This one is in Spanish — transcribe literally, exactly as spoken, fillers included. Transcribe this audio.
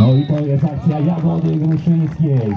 No i to jest akcja Jagody Gruszczyńskiej.